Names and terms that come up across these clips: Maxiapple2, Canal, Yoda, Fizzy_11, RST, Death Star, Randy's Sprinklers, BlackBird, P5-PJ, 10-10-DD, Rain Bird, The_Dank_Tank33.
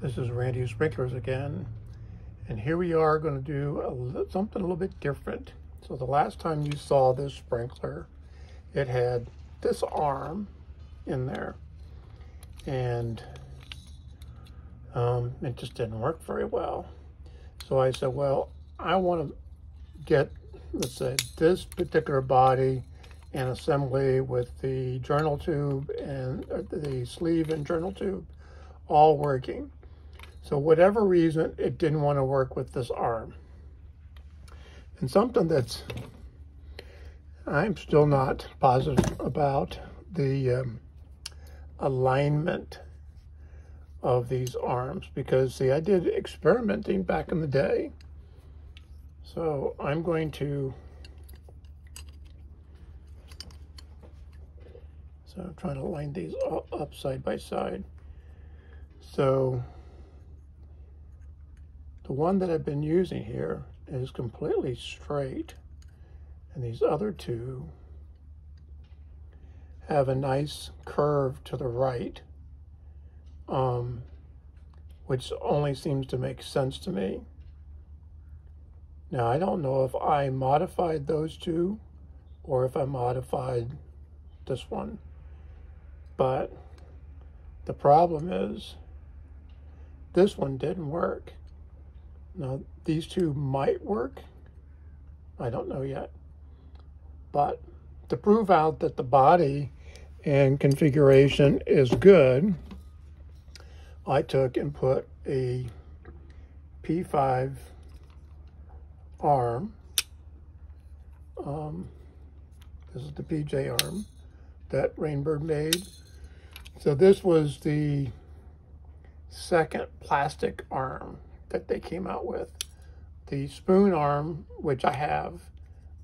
This is Randy's Sprinklers again, and here we are going to do something a little bit different. So the last time you saw this sprinkler, it had this arm in there, and it just didn't work very well. So I said, well, I want to get, let's say, this particular body and assembly with the journal tube and the sleeve and journal tube all working. So whatever reason, it didn't want to work with this arm. And something that's I'm still not positive about, the alignment of these arms, because see, I did experimenting back in the day. So I'm going to, so I'm trying to line these up side by side. So the one that I've been using here is completely straight, and these other two have a nice curve to the right, which only seems to make sense to me. Now, I don't know if I modified those two or if I modified this one, but the problem is this one didn't work. Now, these two might work. I don't know yet. But to prove out that the body and configuration is good, I took and put a P5 arm. This is the PJ arm that Rain Bird made. So this was the second plastic arm that they came out with. The spoon arm, which I have,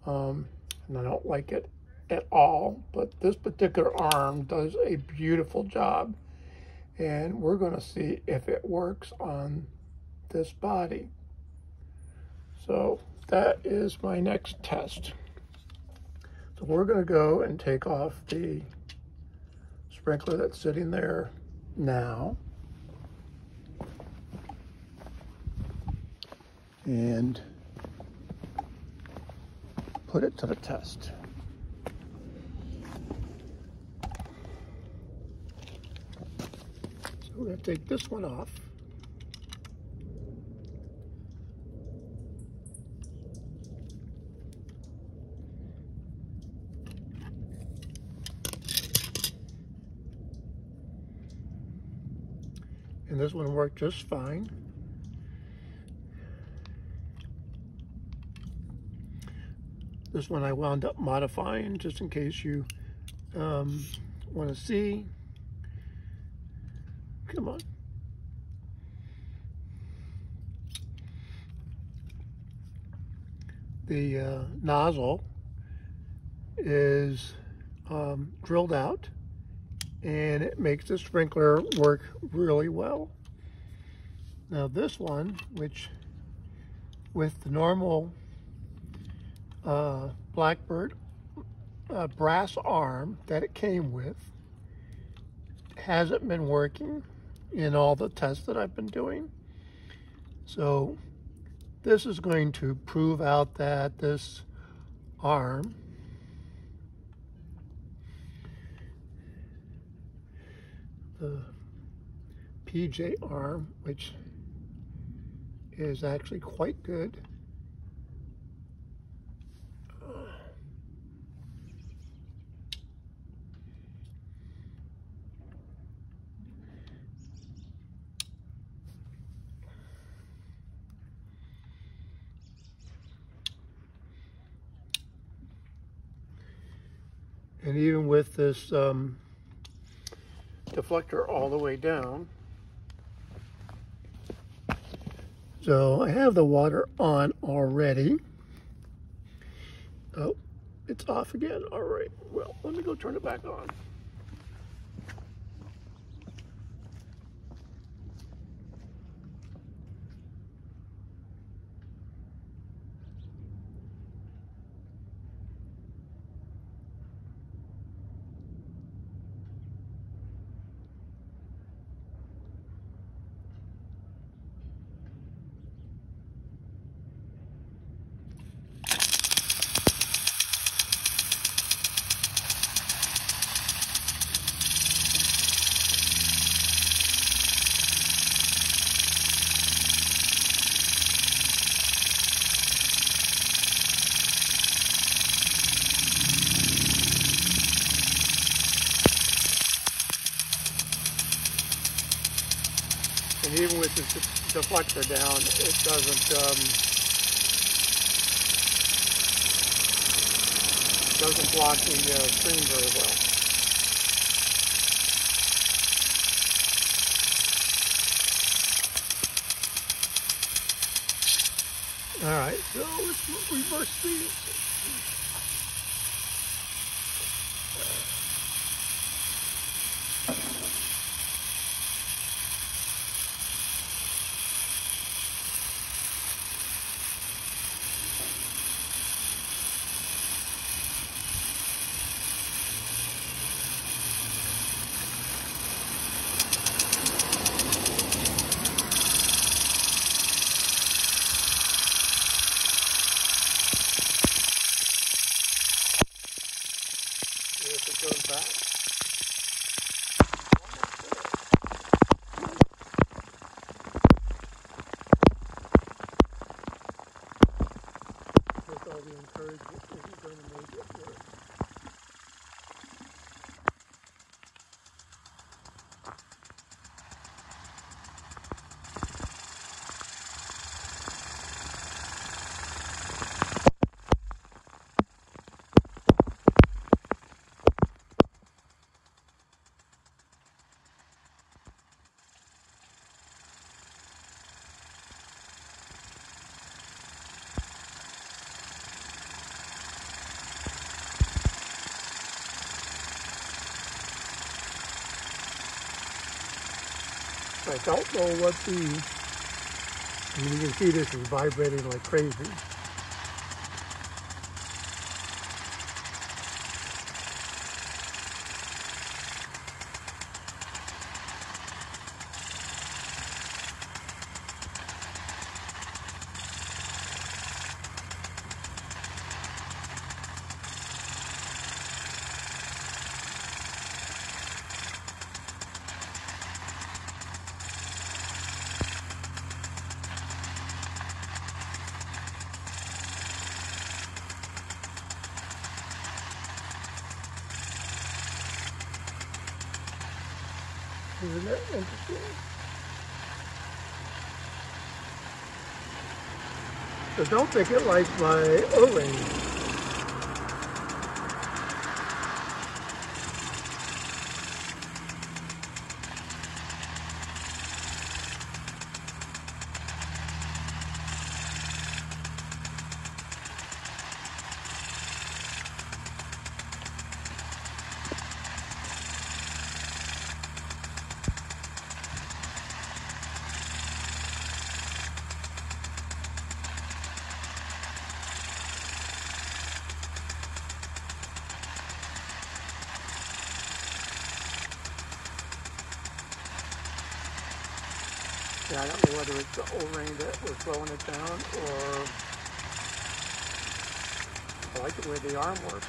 and I don't like it at all, but this particular arm does a beautiful job. And we're gonna see if it works on this body. So that is my next test. So we're gonna go and take off the sprinkler that's sitting there now. And put it to the test. So we're going to take this one off. And this one worked just fine. This one I wound up modifying, just in case you want to see. Come on. The nozzle is drilled out, and it makes the sprinkler work really well. Now this one, which with the normal BlackBird brass arm that it came with hasn't been working in all the tests that I've been doing. So this is going to prove out that this arm the PJ arm, which is actually quite good, and even with this deflector all the way down. So I have the water on already. Oh, it's off again. All right, well, let me go turn it back on. and even with the deflector down, it doesn't block the stream very well. All right, so let's reverse speed. I don't know what the, I mean, you can see this is vibrating like crazy. Isn't that interesting? So don't think it like my O-ring. Yeah, I don't know whether it's the O-ring that was slowing it down, or I like the way the arm works.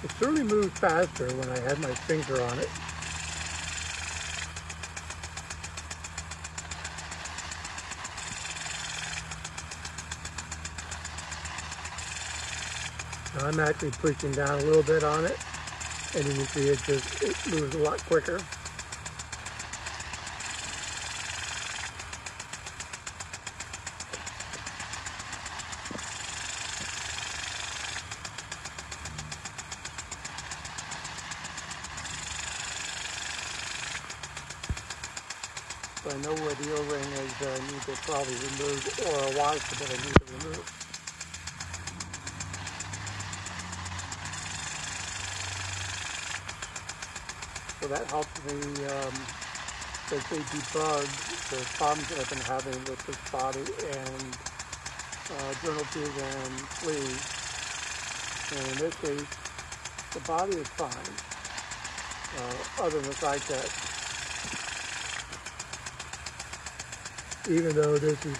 It certainly moved faster when I had my finger on it. Now I'm actually pushing down a little bit on it, and you can see it just moves a lot quicker. I know where the O-ring is that I need to probably remove, or a washer that I need to remove. So that helps me, basically debug the problems that I've been having with this body and journal tube and sleeve. And in this case, the body is fine. ovens like that. Even though this is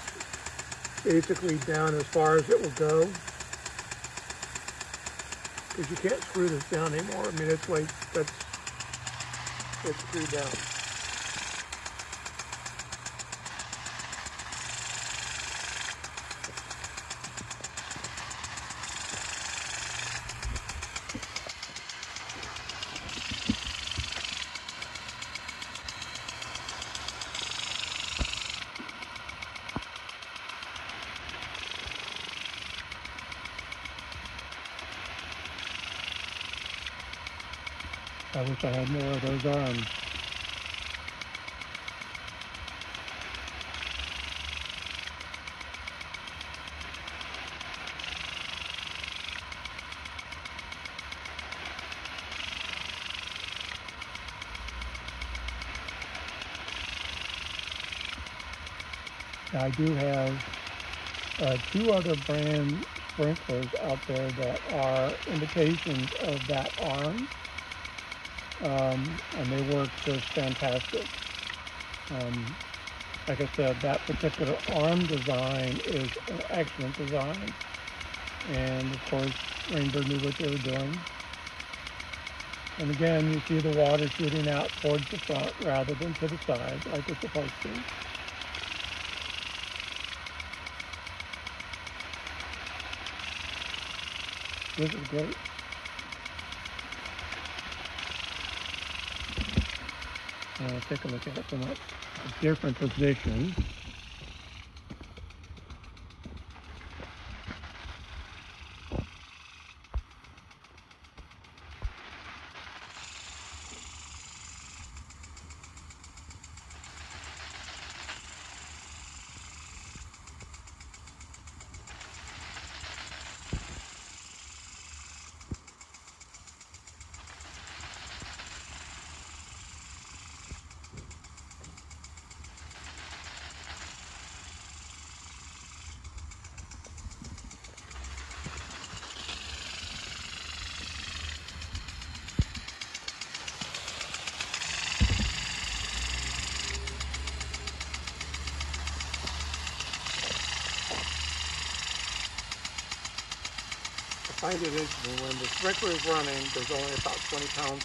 basically down as far as it will go, because you can't screw this down anymore. I mean, it's like, that's screwed down. I wish I had more of those arms. I do have two other brand sprinklers out there that are indications of that arm. And they work just fantastic. Like I said, that particular arm design is an excellent design, and of course Rain Bird knew what they were doing. And again, you see the water shooting out towards the front rather than to the side like it's supposed to. This is great. Let's take a look at it from a different position. I find it interesting, when the sprinkler is running, there's only about 20 pounds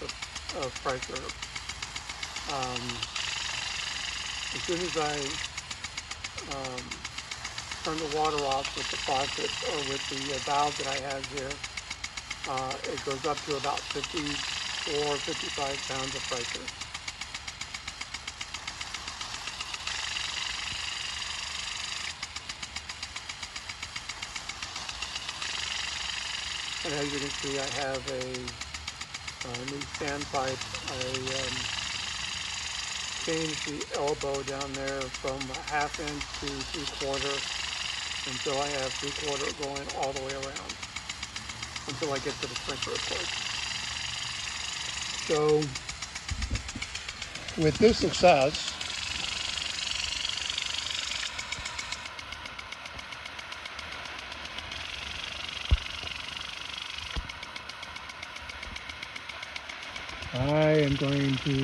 of pressure. As soon as I turn the water off with the faucet or with the valve that I have here, it goes up to about 54, 55 pounds of pressure. And as you can see, I have a new standpipe. I changed the elbow down there from a half inch to 3/4, until I have 3/4 going all the way around, until I get to the sprinkler, of course. So with this success, I am going to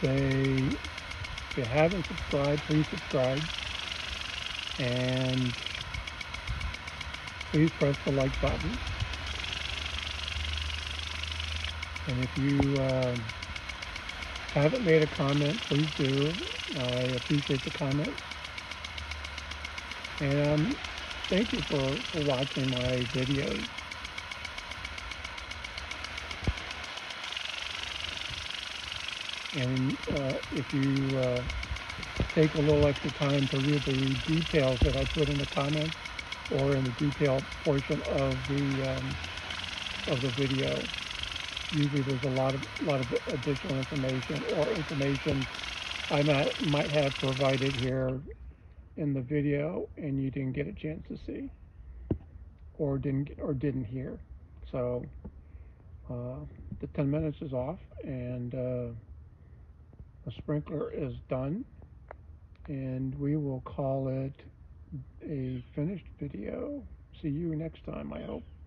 say, if you haven't subscribed, please subscribe, and please press the like button. And if you haven't made a comment, please do. I appreciate the comments. And thank you for watching my videos. And if you take a little extra time to read the details that I put in the comments or in the detailed portion of the video, usually there's a lot of additional information or information I might have provided here in the video and you didn't get a chance to see or didn't hear. So the 10 minutes is off, and the sprinkler is done, and we will call it a finished video. See you next time, I hope.